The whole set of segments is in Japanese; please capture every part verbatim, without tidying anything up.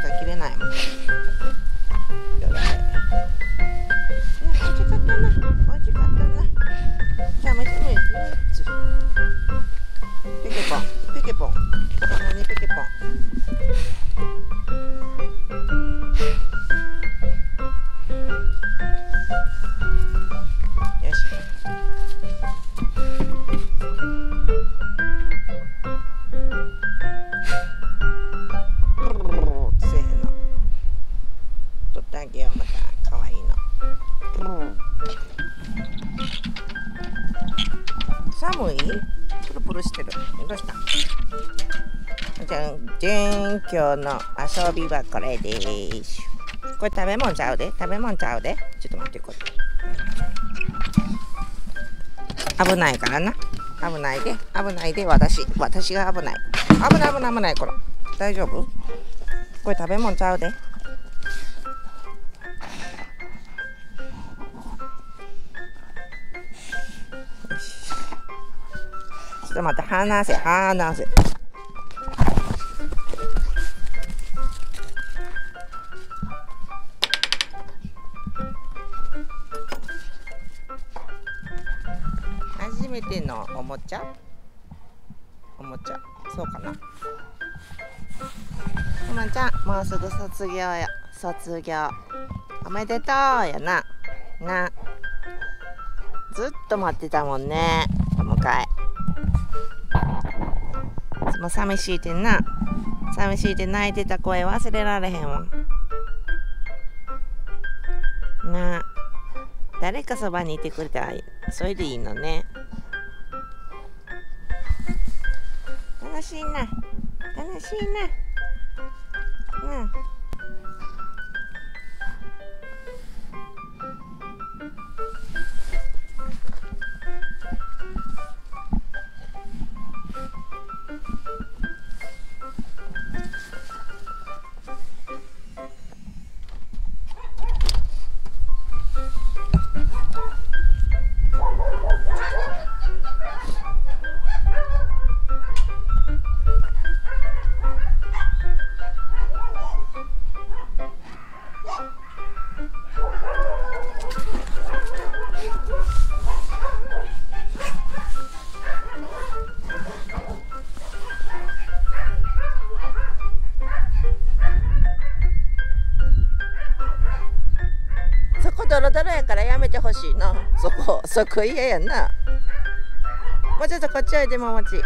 しか切れないもん。いやだね。美味しかったな。美味しかったな。じゃあもう一つ。ペケポン、ペケポン。子供にペケポン。よし。あげよう、また可愛いの。うん、寒い？プルプルしてる。どうした？じゃんじゃん、今日の遊びはこれです。これ食べ物ちゃうで、食べ物ちゃうで。ちょっと待って、これ。危ないからな。危ないで、危ないで、私、私が危ない。危ない、危ない、危ない、これ。大丈夫？これ食べ物ちゃうで。ちょっと待って、離せ、離せ。初めてのおもちゃ？おもちゃ、そうかな。くまちゃん、もうすぐ卒業や、卒業。おめでとうやな。な。ずっと待ってたもんね、お迎え。もう寂しいてな、寂しいて泣いてた声忘れられへんわなあ。誰かそばにいてくれたらそれでいいのね。楽しいな、楽しいな。うん、ドロドロやからやめてほしいな。そこ、そこ嫌やな。もうちょっとこっちおいで、ももち。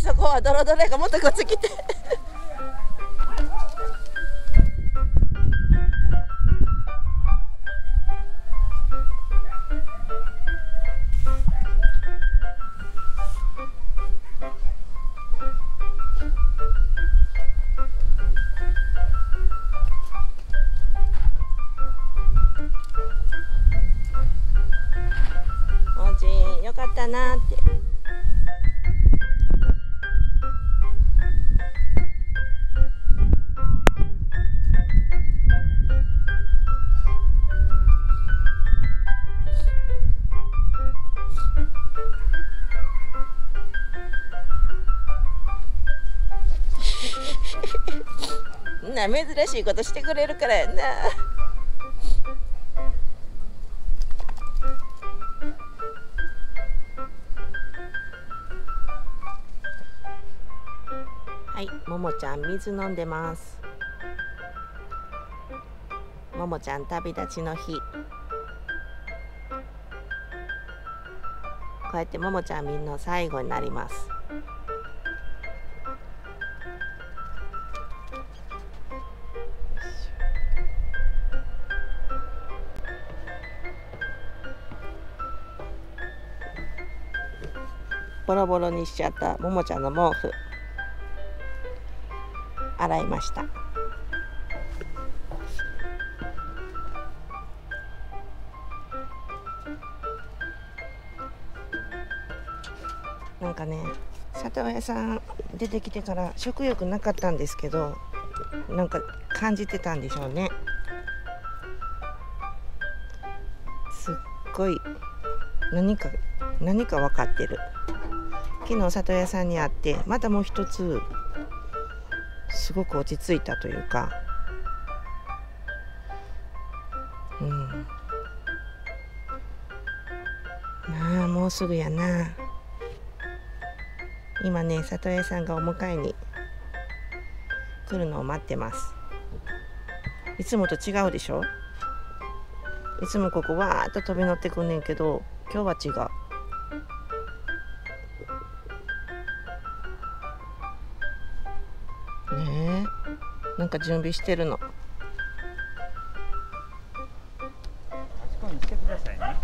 そこはドロドロやからもっとこっち来て。おうちんよかったなって。珍しいことしてくれるからやな。はい、ももちゃん水飲んでます。ももちゃん旅立ちの日、こうやってももちゃんみんな最後になります。ボロボロにしちゃったももちゃんの毛布洗いました。なんかね、里親さん出てきてから食欲なかったんですけど、なんか感じてたんでしょうね。すっごい何か何か分かってる。昨日里親さんに会って、またもう一つすごく落ち着いたというか、うん、まあもうすぐやな。今ね、里親さんがお迎えに来るのを待ってます。いつもと違うでしょ。いつもここわーっと飛び乗ってくんねんけど、今日は違う。ねえ、なんか準備してるの。あそこにしてくださいね。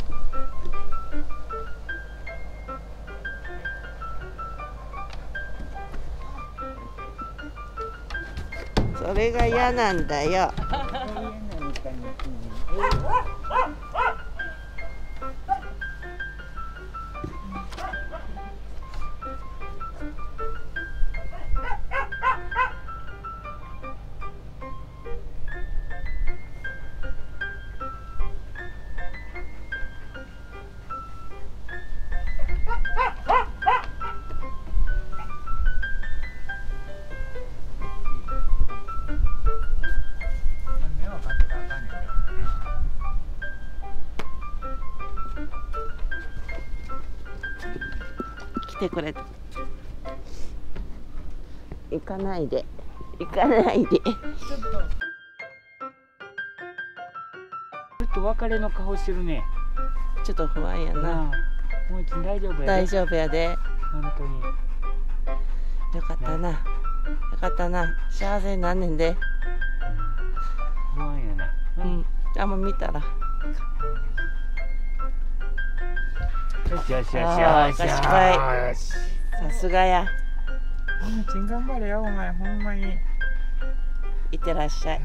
それが嫌なんだよ。来てくれた。行かないで、行かないで。ちょっと別れの顔してるね。ちょっと不安やな。もう大丈夫やで。大丈夫やで。本当に。よかったな。よかったな。幸せになんねんで。不安やな。うん。あんま見たら。よしよしよしよし、さすがや。ももちん頑張れよ、お前ほんまに。いってらっしゃい。